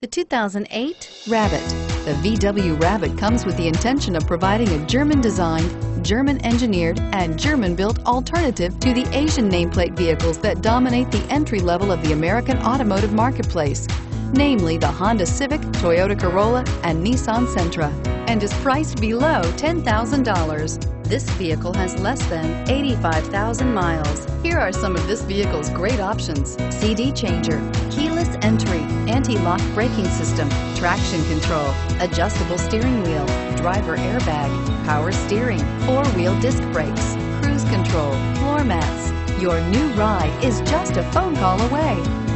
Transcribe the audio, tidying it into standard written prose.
The 2008 Rabbit. The VW Rabbit comes with the intention of providing a German-designed, German-engineered, and German-built alternative to the Asian nameplate vehicles that dominate the entry level of the American automotive marketplace, namely the Honda Civic, Toyota Corolla, and Nissan Sentra, and is priced below $10,000. This vehicle has less than 85,000 miles. Here are some of this vehicle's great options: CD changer, keyless entry, anti-lock braking system, traction control, adjustable steering wheel, driver airbag, power steering, four-wheel disc brakes, cruise control, floor mats. Your new ride is just a phone call away.